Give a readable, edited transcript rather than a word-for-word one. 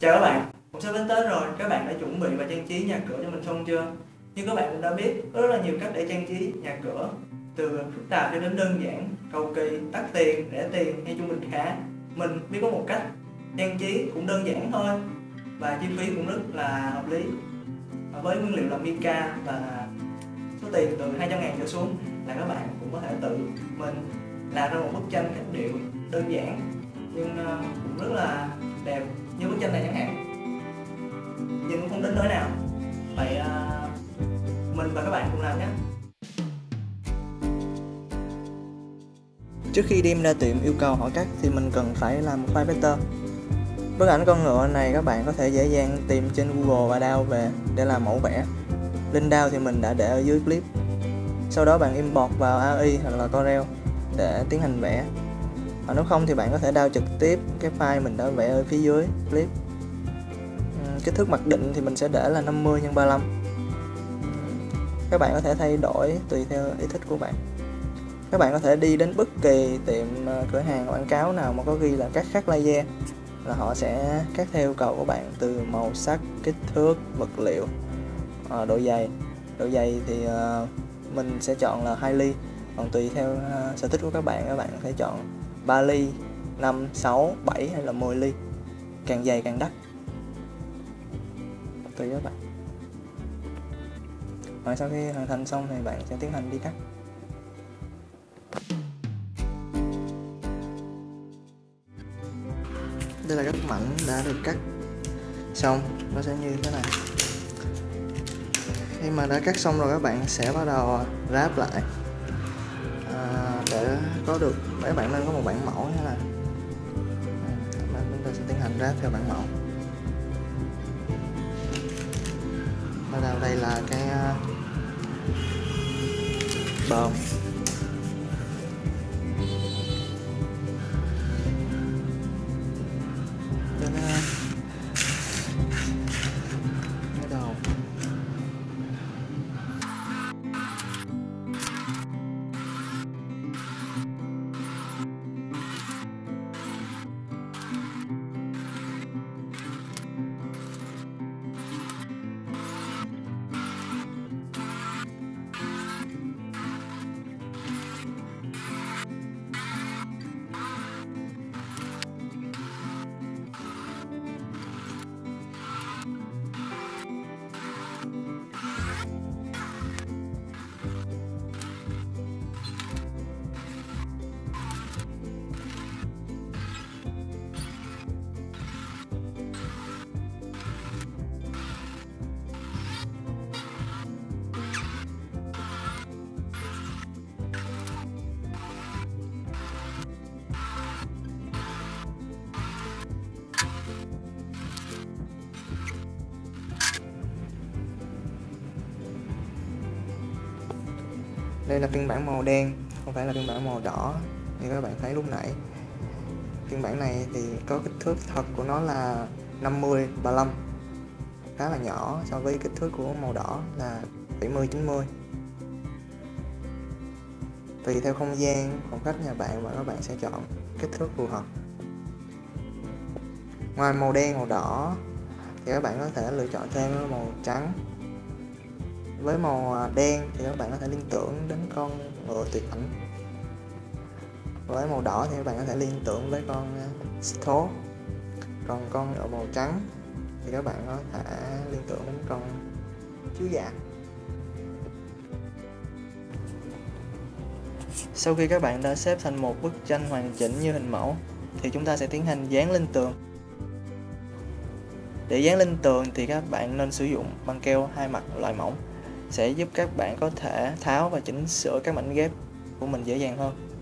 Chào các bạn, cũng sắp đến Tết rồi, các bạn đã chuẩn bị và trang trí nhà cửa cho mình xong chưa? Như các bạn cũng đã biết, có rất là nhiều cách để trang trí nhà cửa, từ phức tạp cho đến đơn giản, cầu kỳ, tắt tiền, rẻ tiền hay trung bình khá. Mình biết có một cách trang trí cũng đơn giản thôi và chi phí cũng rất là hợp lý, với nguyên liệu là mica và số tiền từ 200.000 trở xuống là các bạn cũng có thể tự mình làm ra một bức tranh cách điệu đơn giản nhưng cũng rất là đẹp, như bức tranh này chẳng hạn, nhưng cũng không đến nỗi nào. Vậy mình và các bạn cùng làm nhé. Trước khi đem ra tiệm yêu cầu họ cắt thì mình cần phải làm một file vector. Bức ảnh con ngựa này các bạn có thể dễ dàng tìm trên Google và download về để làm mẫu vẽ. Link download thì mình đã để ở dưới clip. Sau đó bạn import vào AI hoặc là Corel để tiến hành vẽ. Và nếu không thì bạn có thể download trực tiếp cái file mình đã vẽ ở phía dưới clip. Kích thước mặc định thì mình sẽ để là 50 x 35. Các bạn có thể thay đổi tùy theo ý thích của bạn. Các bạn có thể đi đến bất kỳ tiệm cửa hàng quảng cáo nào mà có ghi là cắt khắc laser là họ sẽ cắt theo yêu cầu của bạn, từ màu sắc, kích thước, vật liệu, độ dày. Độ dày thì mình sẽ chọn là 2 ly, còn tùy theo sở thích của các bạn có thể chọn 3 ly, 5, 6, 7 hay là 10 ly. Càng dày càng đắt. Tùy các bạn. Và sau khi hoàn thành xong thì bạn sẽ tiến hành đi cắt. Đây là các mảnh đã được cắt xong, nó sẽ như thế này. Khi mà đã cắt xong rồi các bạn sẽ bắt đầu ráp lại. Để có được, các bạn nên có một bản mẫu như thế này. Chúng ta sẽ tiến hành ráp theo bản mẫu. Bắt đầu đây là cái bơm. Đây là phiên bản màu đen, không phải là phiên bản màu đỏ như các bạn thấy lúc nãy. Phiên bản này thì có kích thước thật của nó là 50 x 35, khá là nhỏ so với kích thước của màu đỏ là 70 x 90. Tùy theo không gian phòng khách nhà bạn mà các bạn sẽ chọn kích thước phù hợp. Ngoài màu đen, màu đỏ thì các bạn có thể lựa chọn thêm màu trắng. Với màu đen thì các bạn có thể liên tưởng đến con ngựa tuyệt ảnh. Với màu đỏ thì các bạn có thể liên tưởng với con thố. Còn con ngựa màu trắng thì các bạn có thể liên tưởng đến con chiếu dạ. Sau khi các bạn đã xếp thành một bức tranh hoàn chỉnh như hình mẫu thì chúng ta sẽ tiến hành dán lên tường. Để dán lên tường thì các bạn nên sử dụng băng keo hai mặt loại mỏng, sẽ giúp các bạn có thể tháo và chỉnh sửa các mảnh ghép của mình dễ dàng hơn.